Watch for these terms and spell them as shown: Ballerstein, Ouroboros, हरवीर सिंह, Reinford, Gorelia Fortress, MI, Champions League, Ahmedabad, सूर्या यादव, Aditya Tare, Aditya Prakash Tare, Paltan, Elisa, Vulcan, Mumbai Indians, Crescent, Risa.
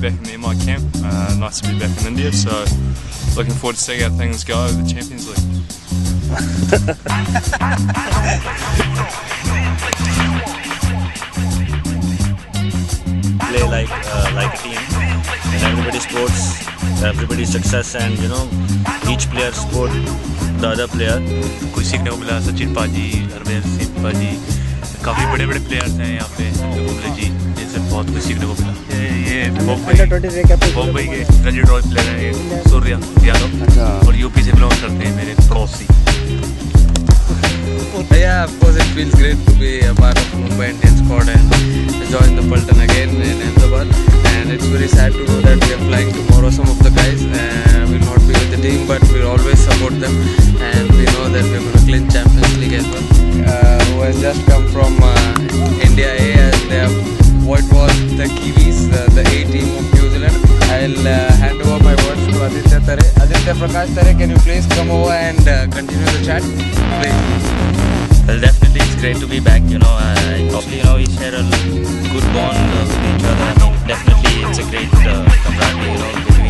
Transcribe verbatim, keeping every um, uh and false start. be back in the M I camp. Uh, nice to be back in India, so looking forward to seeing how things go over the Champions League. Play like uh, like a team, and everybody sports, everybody's success, and you know, each player sport the other player. कुछ सीखने को मिला सचिन पाजी, हरवीर सिंह पाजी, काफी बड़े-बड़े players हैं यहाँ पे, मुमले जी, इनसे बहुत कुछ सीखने को मिला। ये बॉम्बे के ग्रेजुएट रॉयल प्लेयर हैं ये, सूर्या यादव, और यूपी से बिलोंग करते हैं मेरे पड़ोसी। Yeah, of course it feels great to be a part of Mumbai Indians squad and join the Paltan again in Ahmedabad. And it's very sad to know that we are flying tomorrow. Some of the guys will not be with the team, but we'll always support them. And we know that we're going to clinch Champions League as well. Uh, who has just come from uh, India A, and they have what was the Kiwis, uh, the A team of New Zealand. I'll uh, hand over my words to Aditya Tare. Aditya Prakash Tare, can you please come over and uh, continue the chat? Please. Well, definitely it's great to be back, you know, uh, obviously, you know, we share a good bond uh, with each other. Definitely it's a great uh, camaraderie, you know, between